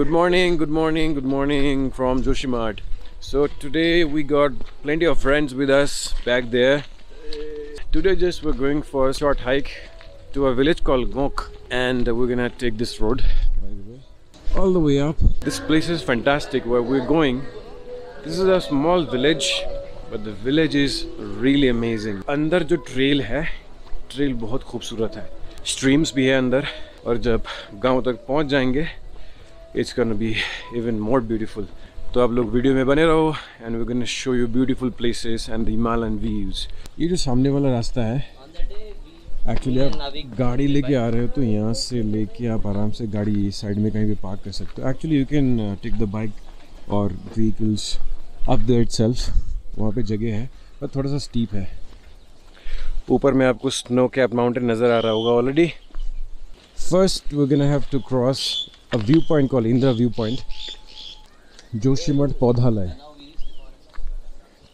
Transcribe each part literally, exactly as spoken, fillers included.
Good morning, good morning, good morning from Joshimath. So today we got plenty of friends with us back there. Today just we're going for a short hike to a village called Gonk, and we're gonna take this road all the way up. This place is fantastic where we're going. This is a small village, but the village is really amazing. अंदर जो trail है, trail बहुत खूबसूरत है. Streams भी है अंदर, और जब गांव तक पहुंच जाएंगे it's gonna be even more beautiful. तो आप लोग वीडियो में बने रहो and we're gonna show you beautiful places and the Himalayan views. ये जो सामने वाला रास्ता है एक्चुअली आप गाड़ी लेके आ रहे हो तो यहाँ से लेके आप आराम से गाड़ी साइड में कहीं भी पार्क कर सकते हो. Actually you can take the bike और व्हीकल्स अप देयर इटसेल्फ. वहाँ पे जगह है पर थोड़ा सा स्टीप है. ऊपर में आपको स्नो कैप माउंटेन नज़र आ रहा होगा already. First we gonna have to cross a view point call Indira view point. Joshimath पौधा लाए.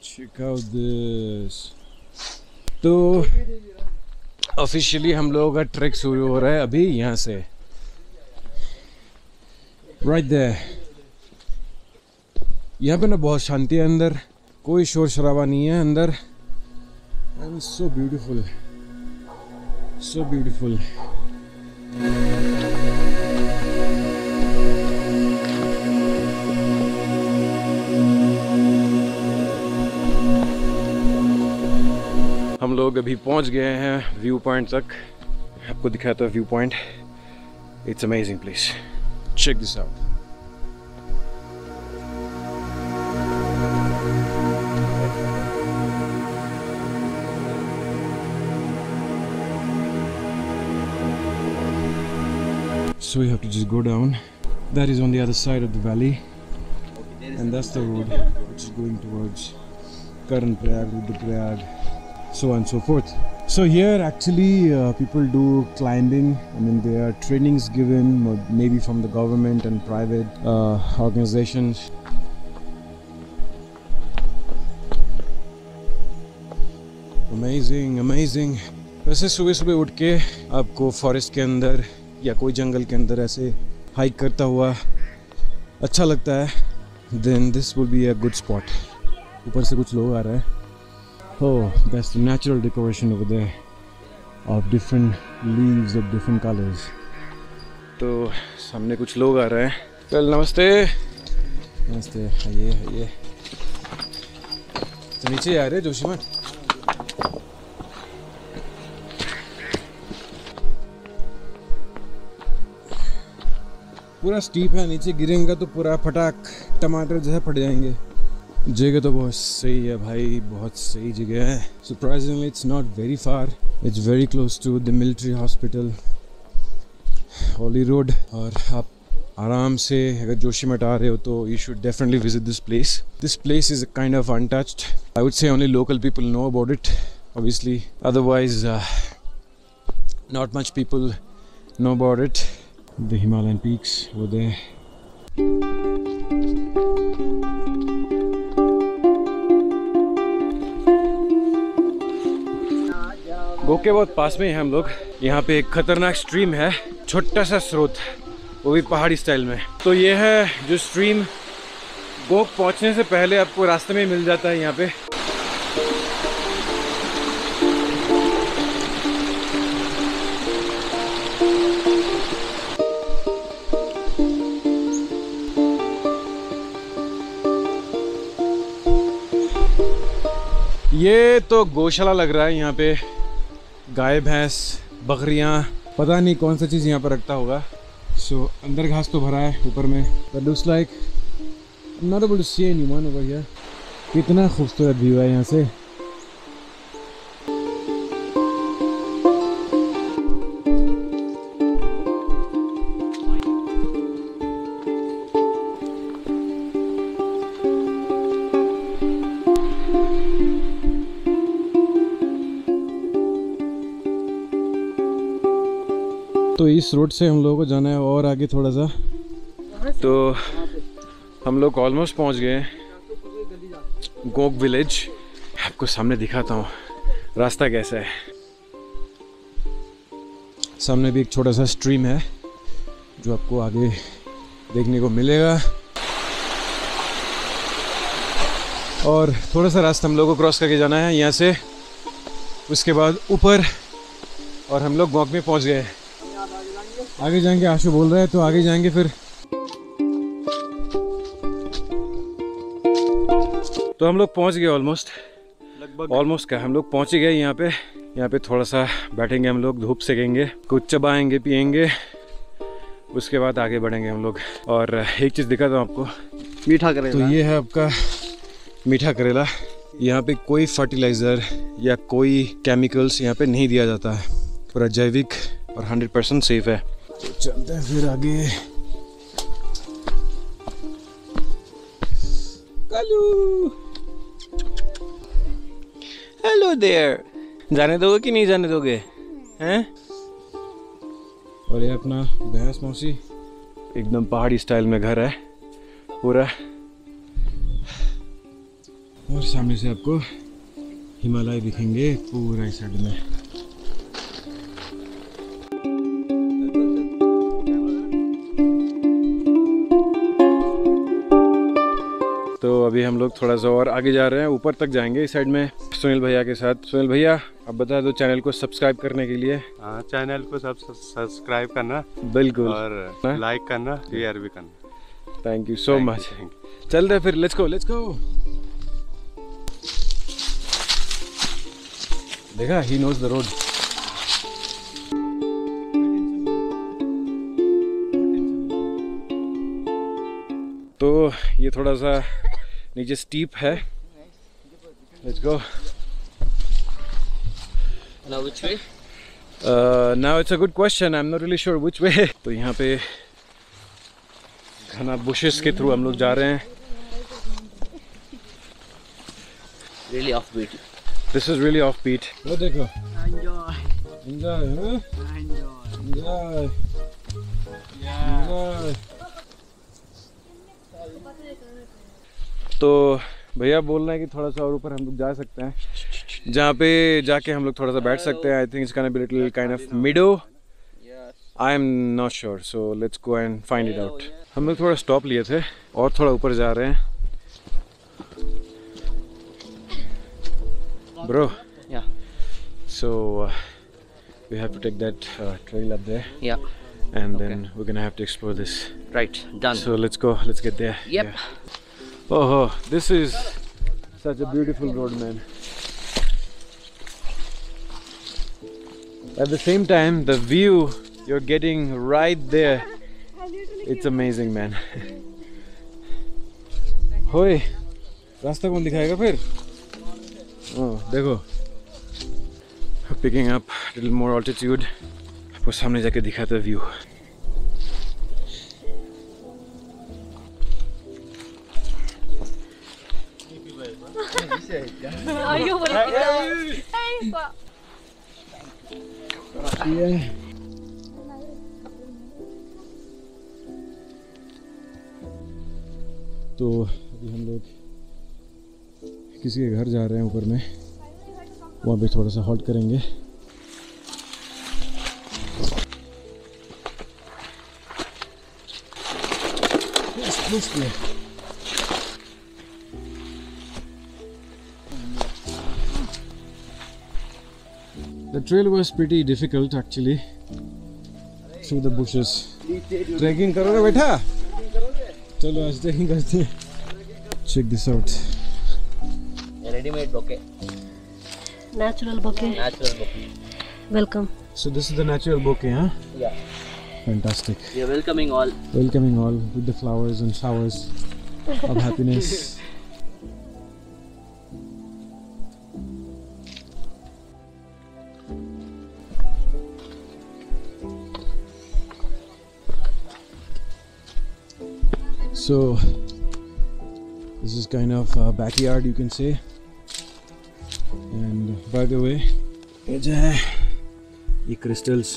Check out this. तो ऑफिशियली हम लोगों का ट्रैक शुरू हो रहा है अभी यहाँ से. Right there. यहाँ पे ना बहुत शांति है अंदर, कोई शोर शराबा नहीं है अंदर. And so beautiful, so beautiful. हम लोग अभी पहुंच गए हैं व्यू पॉइंट तक. आपको दिखाता हूँ view point. It's amazing place. Check this out. So you have to just go down. That is on the other side of the valley, and that's the road which is going towards Karan Prayag, Indira Prayag, so on and so forth. So here actually uh, people do climbing. I mean, there are trainings given maybe from the government and private uh, organizations. Amazing, amazing. वैसे सुबह सुबह उठ के आपको forest के अंदर या कोई जंगल के अंदर ऐसे हाइक करता हुआ अच्छा लगता है. Then this will be a good spot. ऊपर से कुछ लोग आ रहे हैं. Oh, that's the natural decoration over there of different leaves of different colors. तो सामने कुछ लोग आ रहे हैं. चल नमस्ते नमस्ते. ये ये नीचे आ रहे जोशीमठ. पूरा स्टीप है, नीचे गिरेंगे तो पूरा फटाक टमाटर जैसे फट जाएंगे. जगह तो बहुत सही है भाई, बहुत सही जगह है. Surprisingly it's not very far, it's very close to the military hospital, Holi road. और आप आराम से अगर जोशीमठ आ रहे हो तो you should definitely visit this place. This place is a kind of untouched. I would say only local people know about it obviously, otherwise not much people know about it. The Himalayan peaks वो दे. Gawk के बहुत पास में ही हम लोग. यहाँ पे एक खतरनाक स्ट्रीम है, छोटा सा स्रोत, वो भी पहाड़ी स्टाइल में. तो ये है जो स्ट्रीम. गोक पहुँचने से पहले आपको रास्ते में मिल जाता है यहाँ पे. ये तो गौशाला लग रहा है. यहाँ पे गाय भैंस बकरियाँ, पता नहीं कौन सा चीज़ यहाँ पर रखता होगा. सो so, अंदर घास तो भरा है ऊपर में. But looks like not able to see anyone over here. कितना खूबसूरत व्यू है यहाँ से. तो इस रोड से हम लोगों को जाना है और आगे थोड़ा सा. तो हम लोग ऑलमोस्ट पहुंच गए गोक विलेज. आपको सामने दिखाता हूँ रास्ता कैसा है. सामने भी एक छोटा सा स्ट्रीम है जो आपको आगे देखने को मिलेगा। और थोड़ा सा रास्ता हम लोग को क्रॉस करके जाना है यहाँ से, उसके बाद ऊपर, और हम लोग गोंक में पहुँच गए। आगे जाएंगे, आशु बोल रहा है तो आगे जाएंगे फिर। तो हम लोग पहुँच गए ऑलमोस्ट, लगभग ऑलमोस्ट क्या, हम लोग पहुँच ही गए यहाँ पे। यहाँ पे थोड़ा सा बैठेंगे हम लोग, धूप सेकेंगे, कुछ चबाएंगे, पियेंगे, उसके बाद आगे बढ़ेंगे हम लोग। और एक चीज़ दिखा दो आपको, मीठा करेला। तो ये है आपका मीठा करेला। यहाँ पे कोई फर्टिलाइज़र या कोई केमिकल्स यहाँ पे नहीं दिया जाता है, पूरा जैविक और हंड्रेड परसेंट सेफ है। तो चलते हैं फिर आगे। हेलो देयर, जाने दोगे कि नहीं जाने दोगे हैं? और ये अपना भैंस मौसी, एकदम पहाड़ी स्टाइल में घर है पूरा। और सामने से आपको हिमालय दिखेंगे पूरा इस साइड में। तो अभी हम लोग थोड़ा सा और आगे जा रहे हैं, ऊपर तक जाएंगे इस साइड में सुनील भैया के साथ। सुनील भैया अब बता दो चैनल को सब्सक्राइब करने के लिए। हाँ, चैनल को सब सब्सक्राइब करना बिल्कुल, और लाइक करना, शेयर भी करना। Thank you so much. चलते हैं फिर, लेट्स गो लेट्स गो। देखा, ही नोज द रोड। तो ये थोड़ा सा नीचे स्टीप है। Let's go. Now which way? Uh, now it's a good question. I'm not really sure which way. तो यहाँ पे घना बुशेस के थ्रू हम लोग जा रहे हैं। Really offbeat. This is really offbeat. Oh, देखो. Enjoy. Enjoy, huh? Enjoy. Enjoy. Yeah. Enjoy. तो भैया बोल रहे हैं कि थोड़ा सा और ऊपर हम लोग जा सकते हैं, जहाँ पे जाके हम लोग थोड़ा सा बैठ सकते हैं। I think it's gonna be little kind of meadow. I'm not sure, so let's go and find it out. हम लोग थोड़ा stop लिए थे और थोड़ा ऊपर जा रहे हैं। Bro, yeah. So uh, we have to take that uh, trail up there. Yeah. And okay. Then we're gonna have to explore this. Right. Done. So let's go. Let's get there. Yep. Yeah. Oh, oh, this is such a beautiful road, man. At the same time, the view you're getting right there, it's amazing, man. Hoy, रास्ता कौन दिखाएगा फिर? Oh, देखो, picking up a little more altitude, वो सामने जाके दिखाता है व्यू। तो अभी हम लोग किसी के घर जा रहे हैं ऊपर में, वहाँ पे थोड़ा सा हॉल्ट करेंगे। The trail was pretty difficult actually through the bushes. Trekking करोगे बेटा? चलो आज trekking करते हैं। Check this out. Ready-made bouquet. Natural bouquet. Natural bouquet. Welcome. So this is the natural bouquet, huh? Yeah. Fantastic. We are welcoming all. Welcoming all with the flowers and showers of happiness. So this is kind of a backyard, you can say. And by the way, ये जो है ये crystals,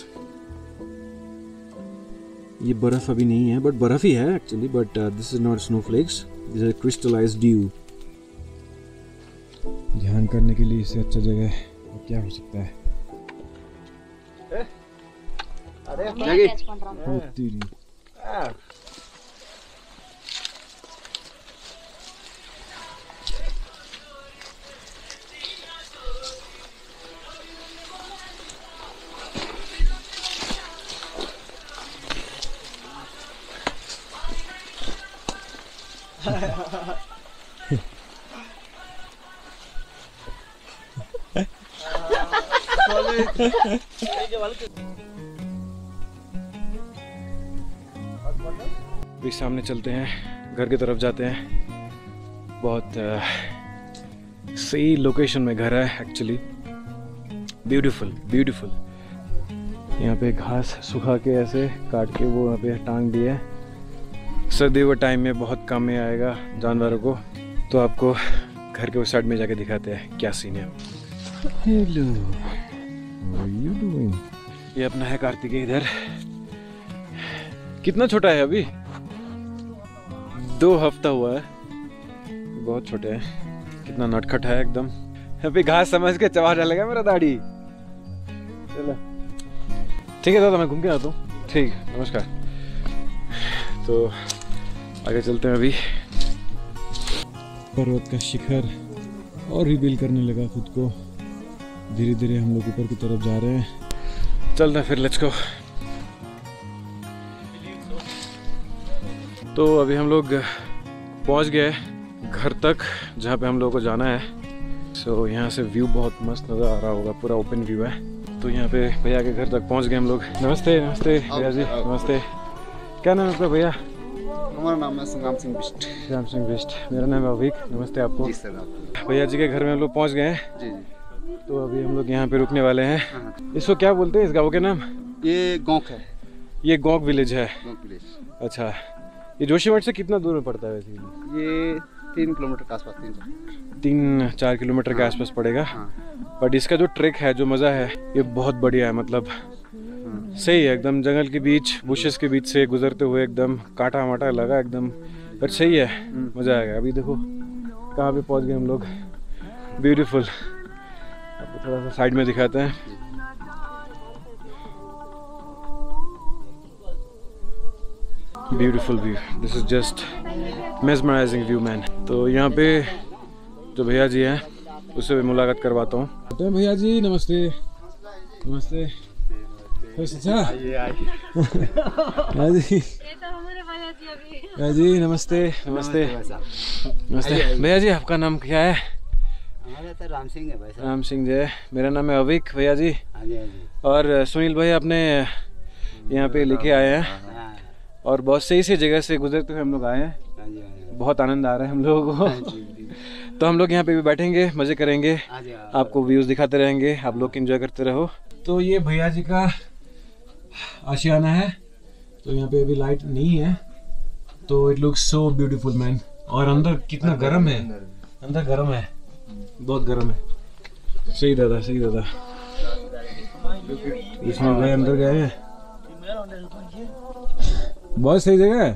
ये बर्फ अभी नहीं है, but बर्फ ही है actually, but this is not snowflakes, this is crystallised dew. ध्यान करने के लिए इससे अच्छा जगह है क्या हो सकता है? अरे अभी सामने चलते हैं, घर की तरफ जाते हैं। बहुत सही लोकेशन में घर है एक्चुअली, ब्यूटीफुल ब्यूटीफुल। यहाँ पे घास सुखा के ऐसे काट के वो यहाँ पे टांग दिए। सर्दी व टाइम में बहुत काम में आएगा जानवरों को। तो आपको घर के उस साइड में जाके दिखाते हैं क्या सीन है। Hello, how are you doing? ये अपना है कार्तिकेय इधर। कितना छोटा है अभी? दो हफ्ता हुआ है, बहुत छोटे हैं। कितना नटखट है एकदम। अभी घास समझ के चबा डालेगा मेरा दाढ़ी। चलो ठीक है दादा, मैं घूम के आता हूँ। ठीक, नमस्कार। तो आगे चलते हैं। अभी पर्वत का शिखर और रिवील करने लगा खुद को। धीरे धीरे हम लोग ऊपर की तरफ जा रहे हैं। चलते हैं फिर, लेट्स गो। तो अभी हम लोग पहुंच गए घर तक जहाँ पे हम लोगों को जाना है। सो यहाँ से व्यू बहुत मस्त नज़र आ रहा होगा, पूरा ओपन व्यू है। तो यहाँ पे भैया के घर तक पहुँच गए हम लोग। नमस्ते नमस्ते भैया जी, नमस्ते। क्या नाम है आपका भैया? हमारा नाम है राम सिंह बिष्ट। राम सिंह बिष्ट। मेरा नाम है अभिक। नमस्ते आपको। जी सर, भैया जी के घर में हम लोग पहुँच गए हैं। जी जी। तो अभी हम लोग यहाँ पे रुकने वाले हैं। इसको क्या बोलते हैं, इस गाँव के नाम? ये गोंक है। ये गोंक विलेज है। गोंक विलेज। अच्छा, ये जोशीमठ से कितना दूर में पड़ता है वैसे? ये तीन किलोमीटर के आसपास, तीन तीन चार किलोमीटर के आसपास पड़ेगा। बट इसका जो ट्रैक है, जो मज़ा है, ये बहुत बढ़िया है। मतलब सही है एकदम, जंगल के बीच, बुशेस के बीच से गुजरते हुए एकदम कांटा माटा लगा एकदम, पर सही है, मज़ा आएगा। अभी देखो कहाँ पे पहुँच गए हम लोग, ब्यूटीफुल। आपको थोड़ा सा साइड में दिखाते हैं। Beautiful view, this is just mesmerising view man. तो यहाँ पे जो भैया जी हैं उससे भी मुलाकात करवाता हूँ। भैया जी नमस्ते। नमस्ते। भैया जी नमस्ते। नमस्ते नमस्ते। भैया जी आपका नाम क्या है? राम सिंह है भाई साहब। राम सिंह जी। मेरा नाम है अविक भैया जी। और सुनील भाई आपने यहाँ पे लेके आए हैं, और बहुत सही से जगह से गुजरते हुए हम लोग आए हैं। बहुत आनंद आ रहा है हम लोगों को। तो हम लोग यहाँ पे भी बैठेंगे, मजे करेंगे, आपको व्यूज दिखाते रहेंगे, आप लोग एंजॉय करते रहो। तो ये भैया जी का आशियाना है। तो यहाँ पे अभी लाइट नहीं है। तो it looks so beautiful man. और अंदर कितना गर्म है, अंदर गर्म है, बहुत गर्म है। सही दादा, सही दादा। इसमें भाई अंदर गए हैं, बहुत सही जगह है।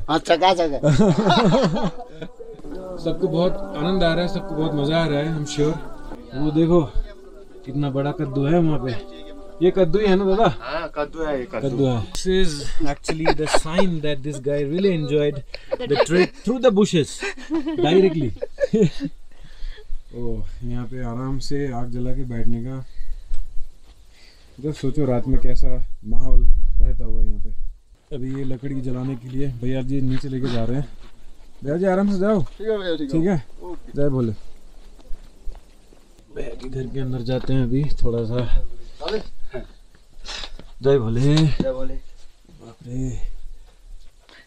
सबको बहुत आनंद आ रहा है, सबको बहुत मजा आ रहा है, आई एम श्योर। वो देखो कितना बड़ा कद्दू है वहाँ पे। ये कद्दू ही है ना दादा? हाँ, कद्दू है ये, कद्दू है। This is actually the sign that this guy really enjoyed the trip through the bushes directly. ओह, यहाँ पे आराम से आग जला के बैठने का। जब सोचो रात में कैसा माहौल रहता हुआ यहाँ पे। अभी ये लकड़ी जलाने के लिए भैया जी नीचे लेके जा रहे हैं। भैया जी आराम से जाओ। ठीक है भैया, ठीक है, जय बोले। भैया जी घर के अंदर जाते हैं अभी, थोड़ा सा। जय भोले। जय भोले।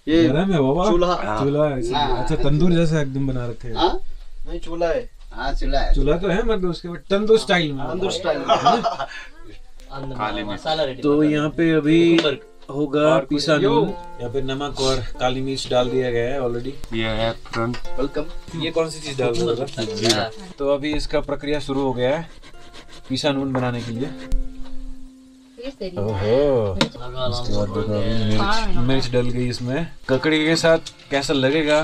ये चूल्हा चूल्हा है। अच्छा, तंदूर जैसा एकदम बना रखे हैं। नहीं चूल्हा है। हाँ चूल्हा है। चूल्हा तो है मतलब उसके बाद तंदूर स्टाइल में। तंदूर स्टाइल में। तो यहाँ पे अभी होगा पिसा नून। यहाँ पे नमक और काली मिर्च डाल दिया गया है ऑलरेडी। ये है फ्रंट वेलकम। ये कौन सी चीज डाल दूंगा? तो अभी इसका प्रक्रिया शुरू हो गया है पिसा नून बनाने के लिए। ओहो, मिर्च डल गई इसमें। ककड़ी के साथ कैसा लगेगा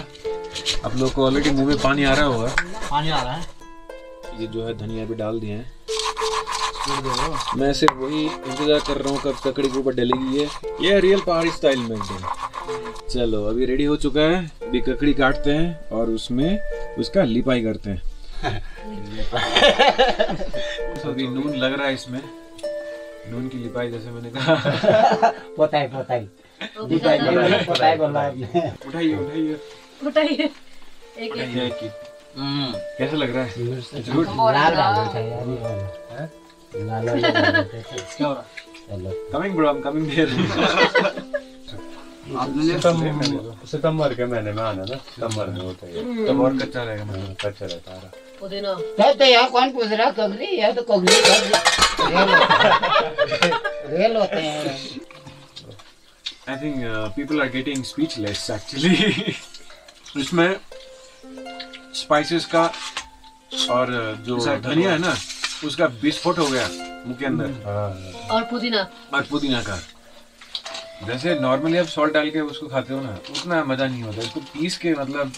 आप लोग को? ऑलरेडी मुंह में पानी आ रहा होगा। पानी आ रहा है। ये जो है धनिया भी डाल दिए हैं। मैं सिर्फ वही इंतजार कर रहा हूँ कब ककड़ी के ऊपर डलेगी ये। ये रियल पहाड़ी स्टाइल में एकदम। चलो अभी रेडी हो चुका है। अभी ककड़ी काटते हैं और उसमें उसका लिपाई करते हैं। अभी नून लग रहा है इसमें, नून की लिपाई जैसे मैंने कहा। पोताई पोताई पोताई पोताई बोला आपने। उठाइए उठाइए उठाइए। एक एक, एक, एक। हम्म कैसा लग रहा है? लाल लाल क्या हो रहा है? Coming bro, I am coming here. सितंबर के महीने में आना ना, सितंबर में होता है तो और कच्चा रहेगा, महीना कच्चा रहता है पुदीना। कहते यार कौन पूछ रहा कगरी है तो कगरी कगरी रेल होते हैं। I think people are getting speechless actually. इसमें स्पाइसेस का और जो धनिया है ना उसका विस्फोट हो गया मुंह के अंदर, और पुदीना और पुदीना का जैसे नॉर्मली आप सॉल्ट डाल के उसको खाते हो ना उतना मजा नहीं होता, इसको पीस के मतलब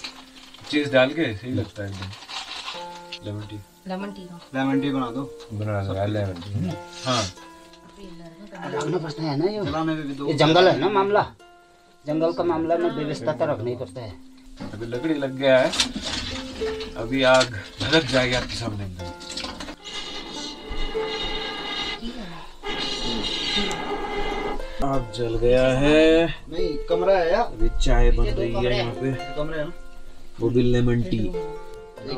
चीज डाल के सही लगता है एकदम। Lemon tea lemon tea lemon tea बना दो बना दो यार लेमन टी। हां रखना पड़ता है ना, ये ये जंगल है ना मामला, जंगल का मामला में व्यवस्था तो रखना ही पड़ता है। अभी लकड़ी लग गया है, अभी आग भड़क जाएगी आपके सामने एकदम। आग जल गया है, नहीं कमरा है यार। अभी चाय बन रही है यहाँ पे, कमरा है ना, वो भी लेमन टी।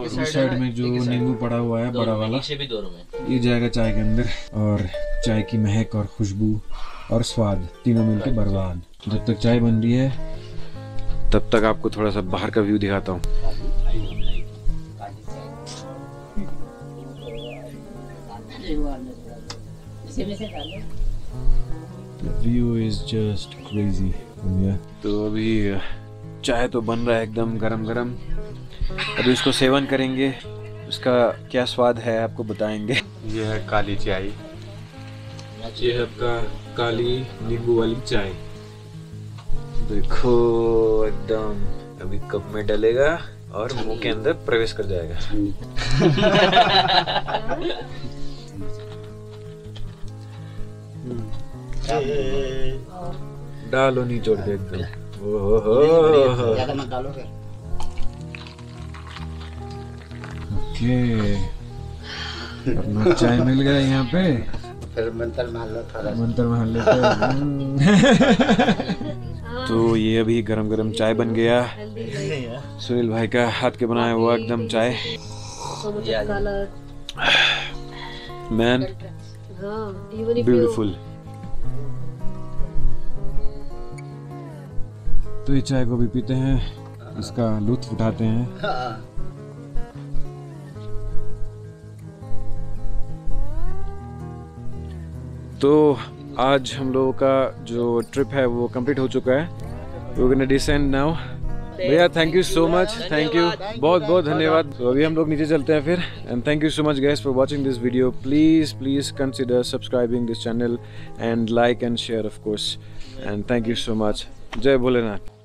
इस साइड में जो नींबू पड़ा हुआ है बड़ा वाला, ये जाएगा चाय के अंदर, और चाय की महक और खुशबू और स्वाद तीनों मिलके बर्बाद। जब तक चाय बन रही है तब तक आपको थोड़ा सा बाहर का व्यू दिखाता हूँ। The view is just crazy from here. तो अभी चाय तो बन रहा है एकदम गरम गरम, अभी इसको सेवन करेंगे, उसका क्या स्वाद है आपको बताएंगे। ये है काली चाय, ये है आपका काली नींबू वाली चाय, देखो एकदम। अभी कप में डलेगा और मुंह के अंदर प्रवेश कर जाएगा। डालो नहीं छोड़ दे एकदम। ओहो ज्यादा मत डालो फिर। ओके चाय मिल गया यहाँ पे, फिर मंत्र मार लो थोड़ा, मंत्र मार लो। तो ये अभी गरम गरम चाय बन गया, सुनील भाई का हाथ के बनाया हुआ एकदम चाय। Man beautiful. तो ये चाय को भी पीते हैं, इसका लुत्फ उठाते हैं। तो आज हम लोगों का जो ट्रिप है वो कंप्लीट हो चुका है। We are gonna descend now. भैया thank you so much, thank you, बहुत बहुत धन्यवाद। तो अभी हम लोग नीचे चलते हैं फिर। And thank you so much guys for watching this video. Please please consider subscribing this channel and like and share of course. And thank you so much. जय भोलेनाथ।